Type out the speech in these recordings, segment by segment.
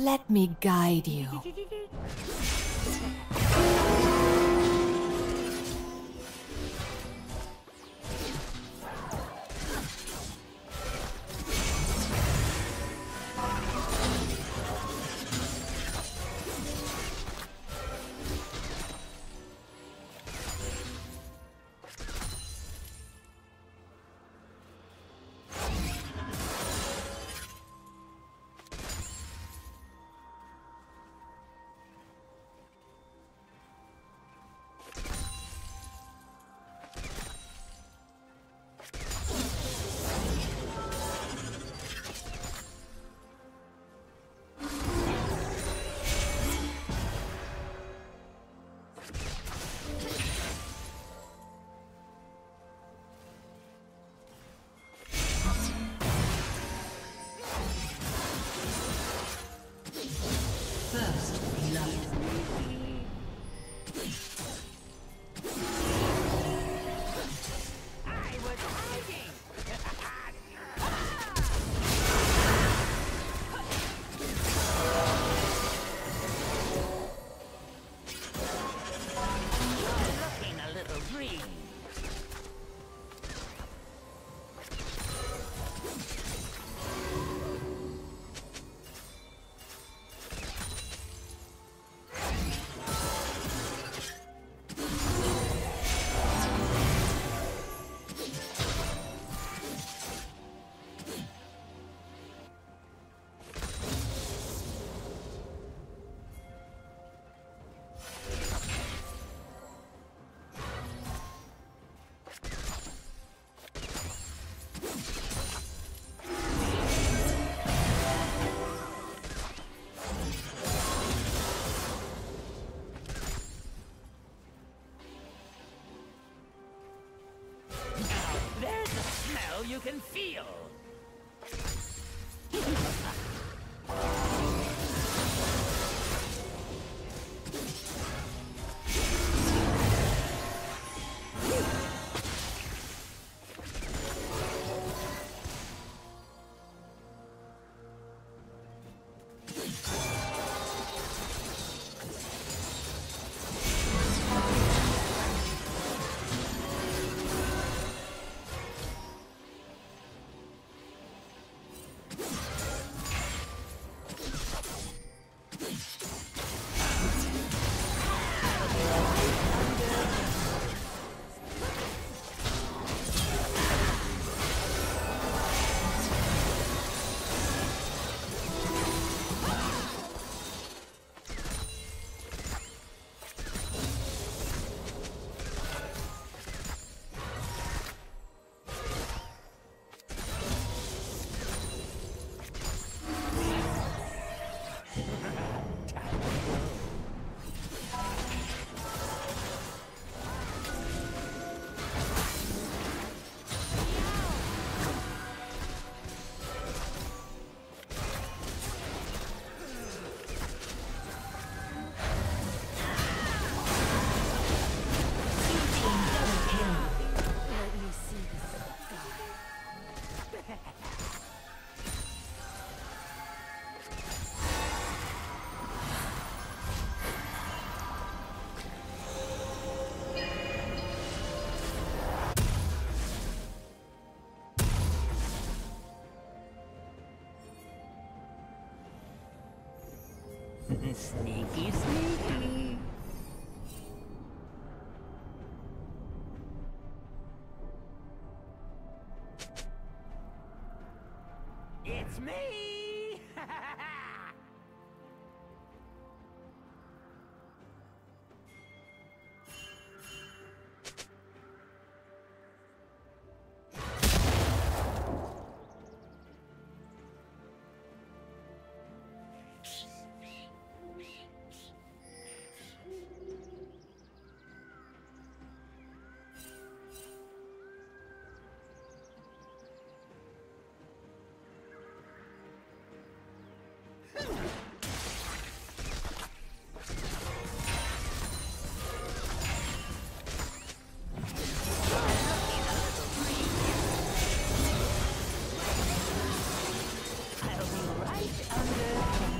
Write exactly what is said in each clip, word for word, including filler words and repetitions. Let me guide you. You can feel. Sneaky, sneaky. It's me! Under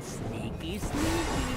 Sneaky, sneaky.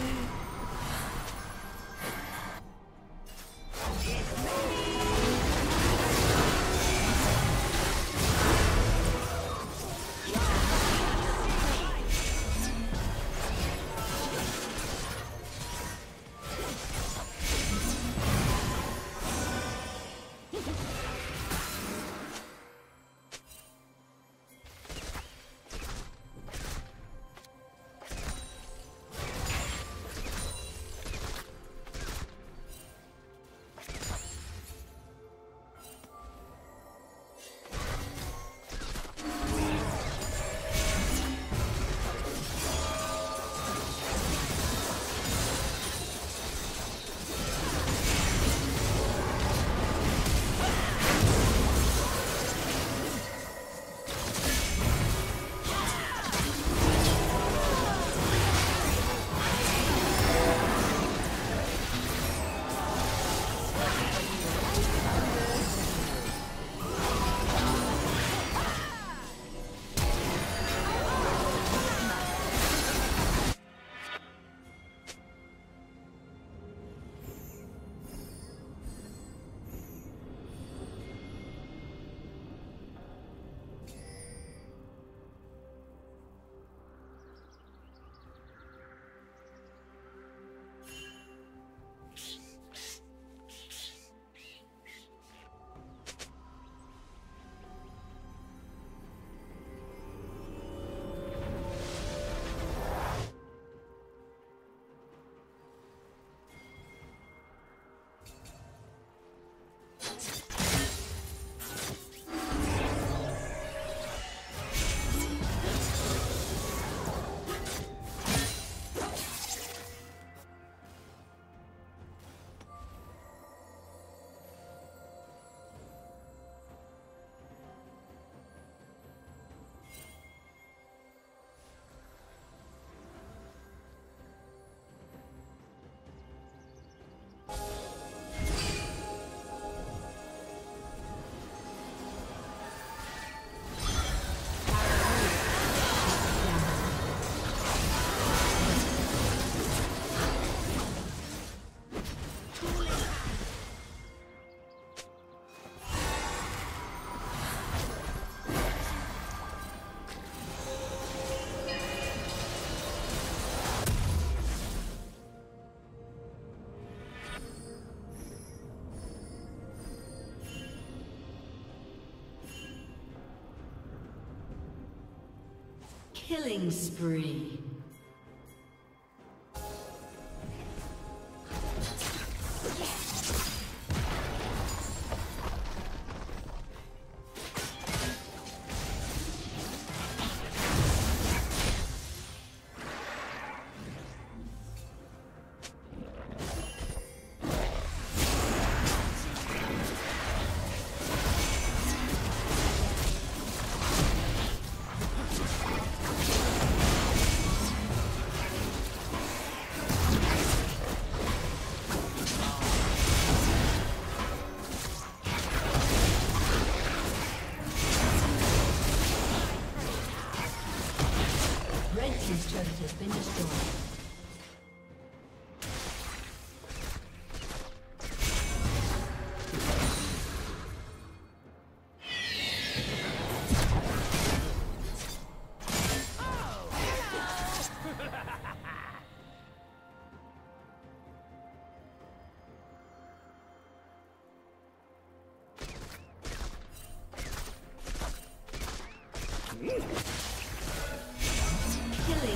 Killing spree.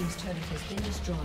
team's turret has been destroyed.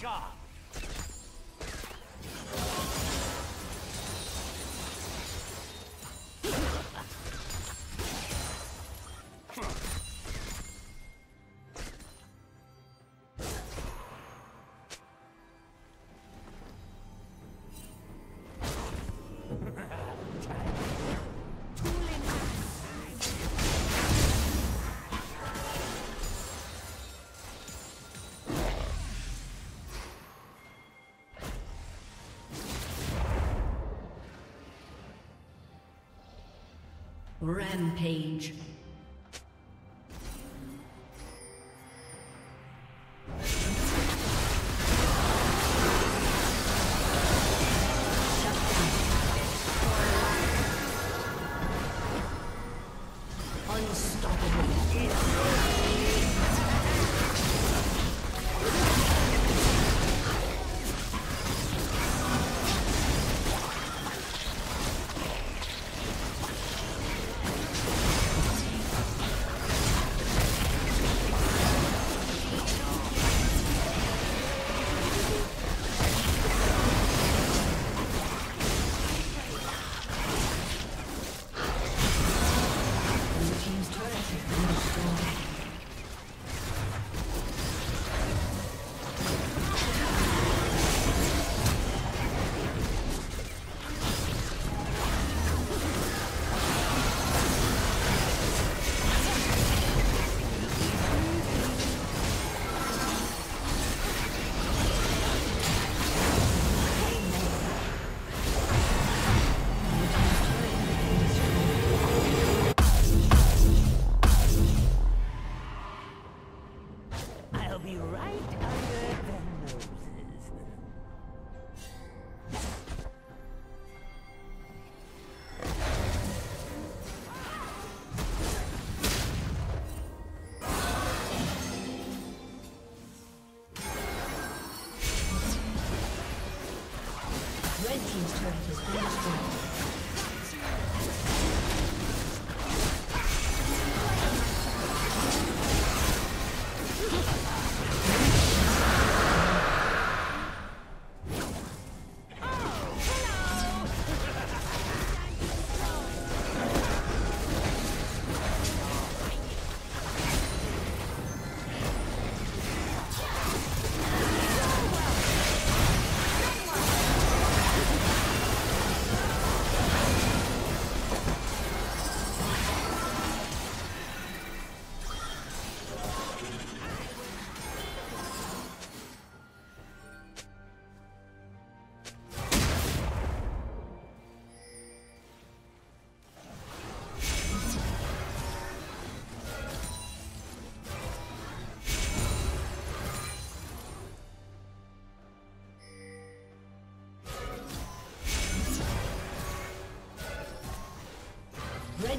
Job. Rampage. Red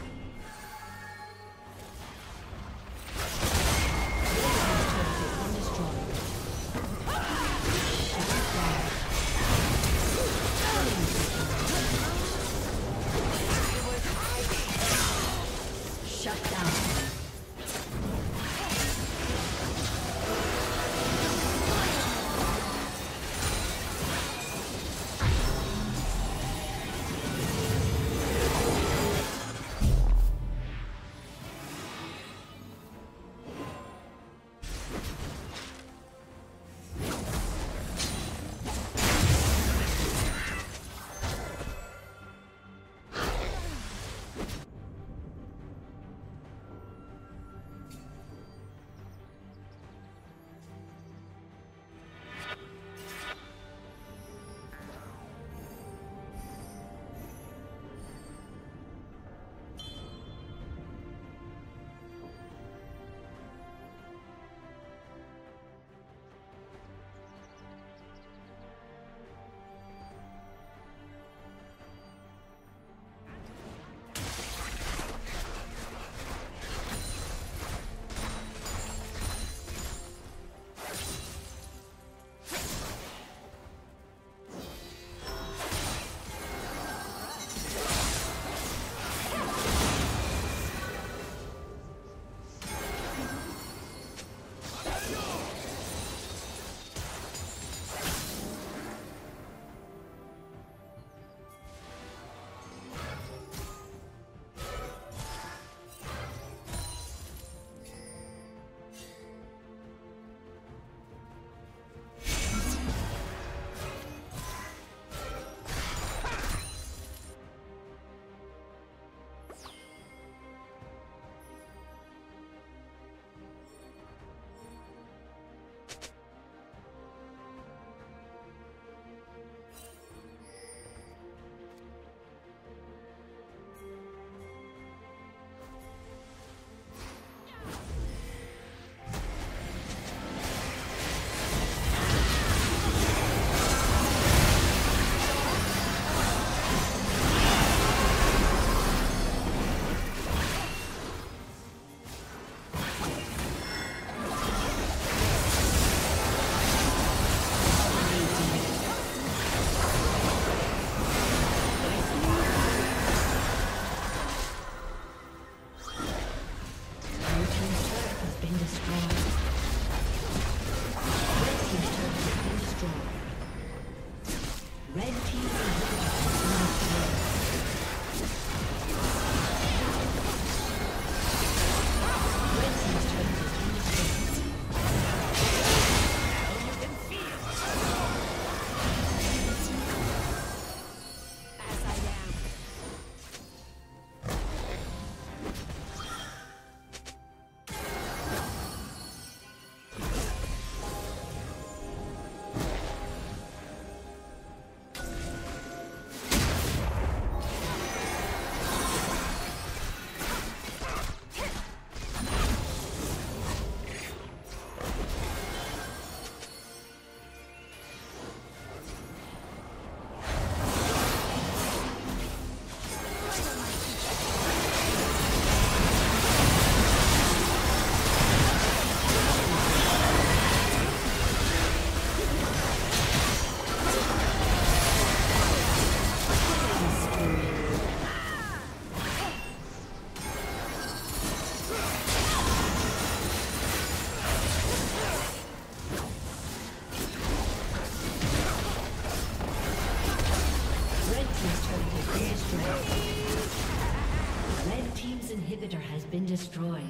Been destroyed.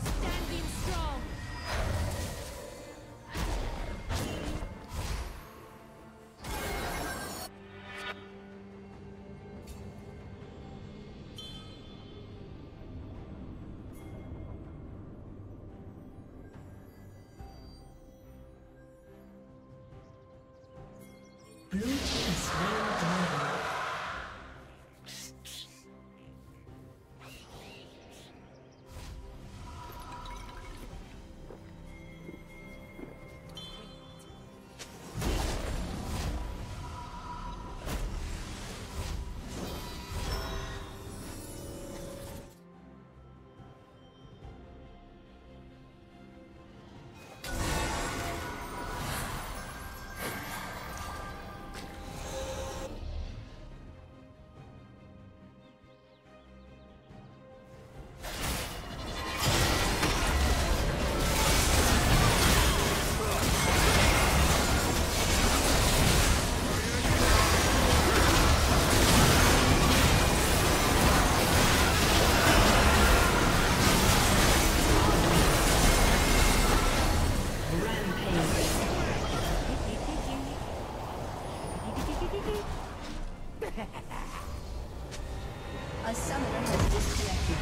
Standing strong. A summoner has disconnected.